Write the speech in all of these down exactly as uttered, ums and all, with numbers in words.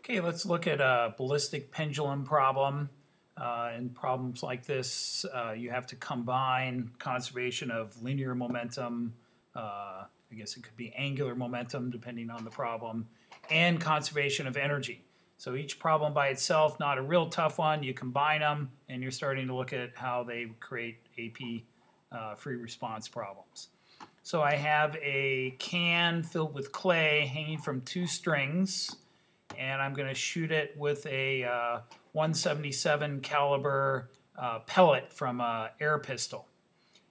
Okay, let's look at a ballistic pendulum problem. Uh, in problems like this, uh, you have to combine conservation of linear momentum, uh, I guess it could be angular momentum depending on the problem, and conservation of energy. So each problem by itself, not a real tough one. You combine them and you're starting to look at how they create A P uh, free response problems. So I have a can filled with clay hanging from two strings, and I'm going to shoot it with a uh, one seventy-seven caliber uh, pellet from an air pistol.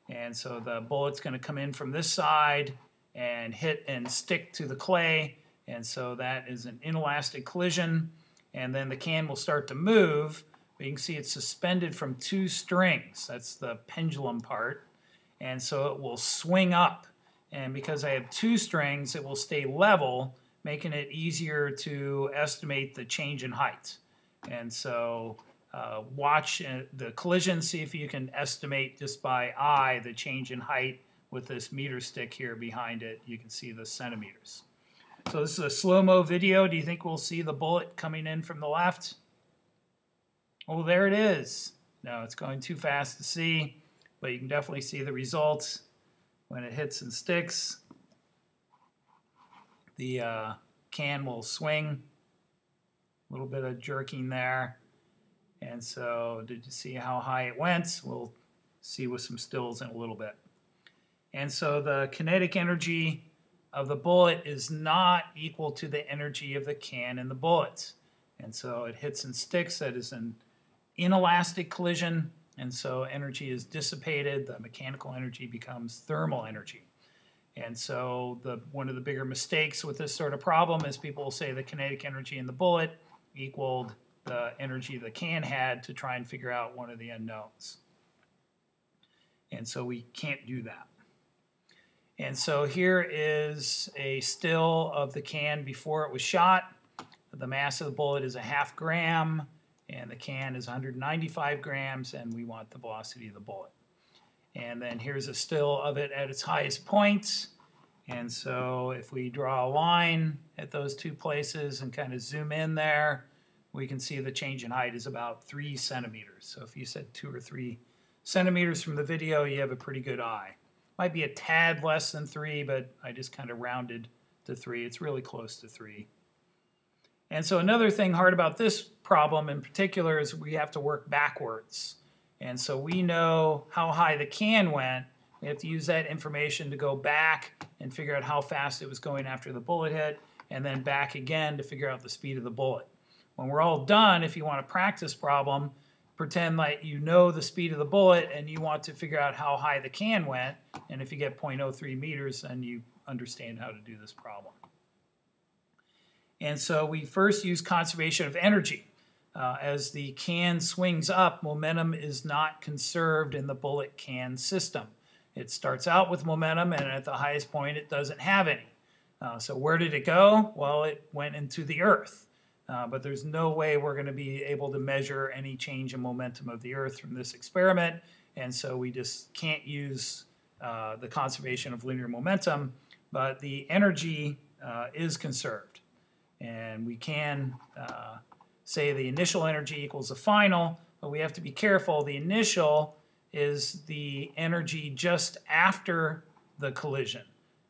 And so the bullet's going to come in from this side and hit and stick to the clay, and so that is an inelastic collision, and then the can will start to move. But you can see it's suspended from two strings. That's the pendulum part, and so it will swing up, and because I have two strings it will stay level, making it easier to estimate the change in height. And so uh, watch the collision, see if you can estimate just by eye the change in height with this meter stick here behind it. You can see the centimeters. So this is a slow-mo video. Do you think we'll see the bullet coming in from the left? Oh, there it is. No, it's going too fast to see, but you can definitely see the results when it hits and sticks. The uh, can will swing. A little bit of jerking there. And so did you see how high it went? We'll see with some stills in a little bit. And so the kinetic energy of the bullet is not equal to the energy of the can and the bullets. And so it hits and sticks. That is an inelastic collision. And so energy is dissipated. The mechanical energy becomes thermal energy. And so the, one of the bigger mistakes with this sort of problem is people will say the kinetic energy in the bullet equaled the energy the can had to try and figure out one of the unknowns. And so we can't do that. And so here is a still of the can before it was shot. The mass of the bullet is a half gram, and the can is one hundred ninety-five grams, and we want the velocity of the bullet. And then here's a still of it at its highest point. And so if we draw a line at those two places and kind of zoom in there, we can see the change in height is about three centimeters. So if you said two or three centimeters from the video, you have a pretty good eye. Might be a tad less than three, but I just kind of rounded to three. It's really close to three. And so another thing hard about this problem in particular is we have to work backwards. And so we know how high the can went. We have to use that information to go back and figure out how fast it was going after the bullet hit, and then back again to figure out the speed of the bullet. When we're all done, if you want to practice problem, pretend like you know the speed of the bullet and you want to figure out how high the can went, and if you get zero point zero three meters, then you understand how to do this problem. And so we first use conservation of energy. Uh, as the can swings up, momentum is not conserved in the bullet can system. It starts out with momentum, and at the highest point it doesn't have any. Uh, so where did it go? Well, it went into the earth. Uh, but there's no way we're going to be able to measure any change in momentum of the Earth from this experiment, and so we just can't use uh, the conservation of linear momentum, but the energy uh, is conserved. And we can uh, say the initial energy equals the final, but we have to be careful. The initial is the energy just after the collision,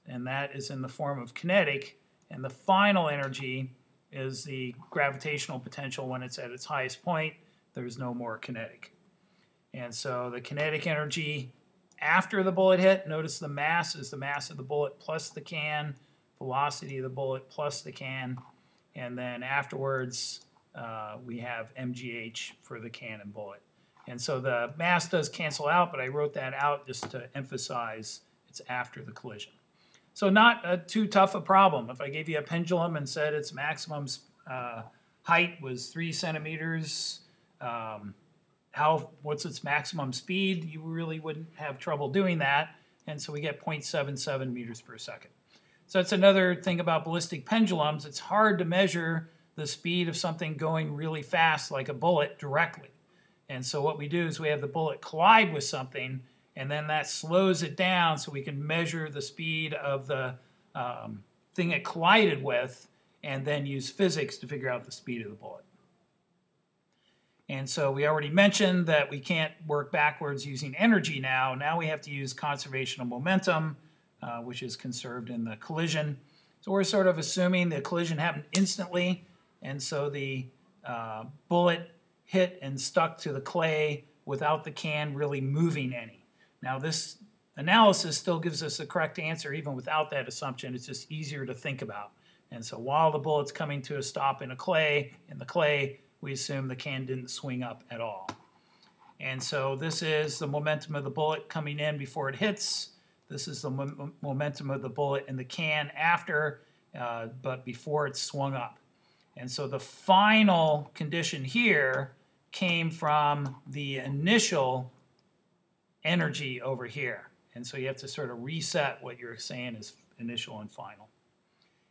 and that is in the form of kinetic, and the final energy is the gravitational potential when it's at its highest point. There's no more kinetic. And so the kinetic energy after the bullet hit, notice the mass is the mass of the bullet plus the can, velocity of the bullet plus the can, and then afterwards uh, we have M G H for the can and bullet. And so the mass does cancel out, but I wrote that out just to emphasize it's after the collision. So not a too tough a problem. If I gave you a pendulum and said its maximum uh, height was three centimeters, um, how, what's its maximum speed, you really wouldn't have trouble doing that. And so we get zero point seven seven meters per second. So that's another thing about ballistic pendulums. It's hard to measure the speed of something going really fast like a bullet directly. And so what we do is we have the bullet collide with something, and then that slows it down so we can measure the speed of the um, thing it collided with, and then use physics to figure out the speed of the bullet. And so we already mentioned that we can't work backwards using energy now. Now we have to use conservation of momentum, uh, which is conserved in the collision. So we're sort of assuming the collision happened instantly, and so the uh, bullet hit and stuck to the clay without the can really moving any. Now this analysis still gives us the correct answer even without that assumption. It's just easier to think about. And so while the bullet's coming to a stop in a clay, in the clay, we assume the can didn't swing up at all. And so this is the momentum of the bullet coming in before it hits. This is the mo momentum of the bullet in the can after, uh, but before it swung up. And so the final condition here came from the initial energy over here. And so you have to sort of reset what you're saying is initial and final.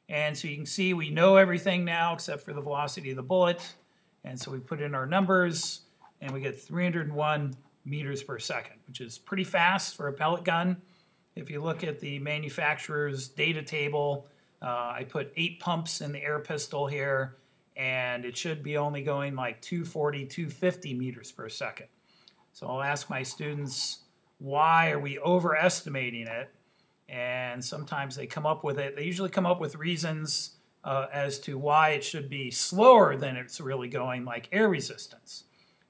And so you can see we know everything now except for the velocity of the bullet. And so we put in our numbers, and we get three hundred one meters per second, which is pretty fast for a pellet gun. If you look at the manufacturer's data table, uh, I put eight pumps in the air pistol here, and it should be only going like two forty, two fifty meters per second. So I'll ask my students, why are we overestimating it? And sometimes they come up with it. They usually come up with reasons Uh, as to why it should be slower than it's really going, like air resistance.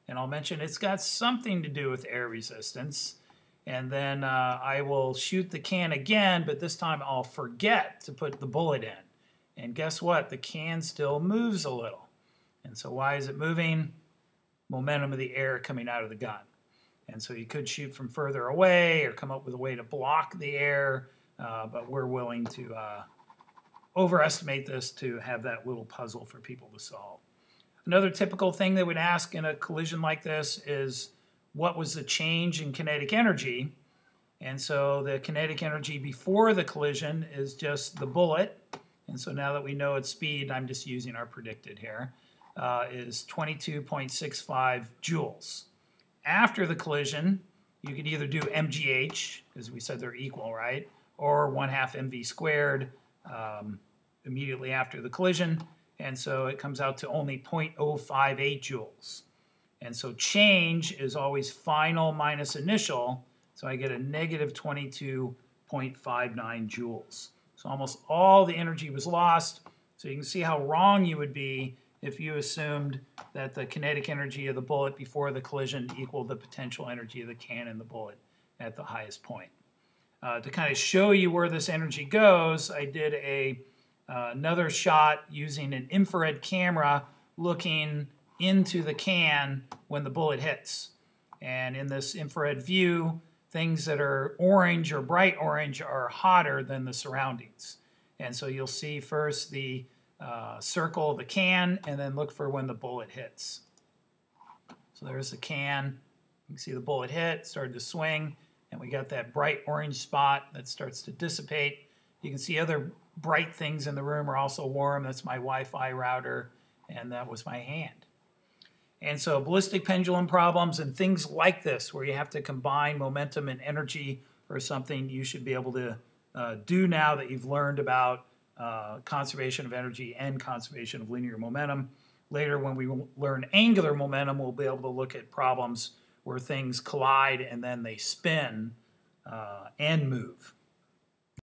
And I'll mention it's got something to do with air resistance. And then uh, I will shoot the can again, but this time I'll forget to put the bullet in. And guess what? The can still moves a little. And so why is it moving? Momentum of the air coming out of the gun. And so you could shoot from further away or come up with a way to block the air, uh, but we're willing to uh, overestimate this to have that little puzzle for people to solve. Another typical thing they would ask in a collision like this is, what was the change in kinetic energy? And so the kinetic energy before the collision is just the bullet. And so now that we know its speed, I'm just using our predicted here, uh, is twenty-two point six five joules. After the collision, you could either do M G H, because we said they're equal, right? Or one half M V squared, Um, immediately after the collision, and so it comes out to only zero point zero five eight joules. And so change is always final minus initial, so I get a negative twenty-two point five nine joules. So almost all the energy was lost, so you can see how wrong you would be if you assumed that the kinetic energy of the bullet before the collision equaled the potential energy of the can and the bullet at the highest point. Uh, to kind of show you where this energy goes, I did a, uh, another shot using an infrared camera looking into the can when the bullet hits. And in this infrared view, things that are orange or bright orange are hotter than the surroundings. And so you'll see first the uh, circle of the can, and then look for when the bullet hits. So there's the can. You can see the bullet hit, started to swing. And we got that bright orange spot that starts to dissipate. You can see other bright things in the room are also warm. That's my Wi-Fi router, and that was my hand. And so ballistic pendulum problems and things like this, where you have to combine momentum and energy or something, you should be able to uh, do now that you've learned about uh, conservation of energy and conservation of linear momentum. Later, when we learn angular momentum, we'll be able to look at problems where things collide and then they spin uh, and move.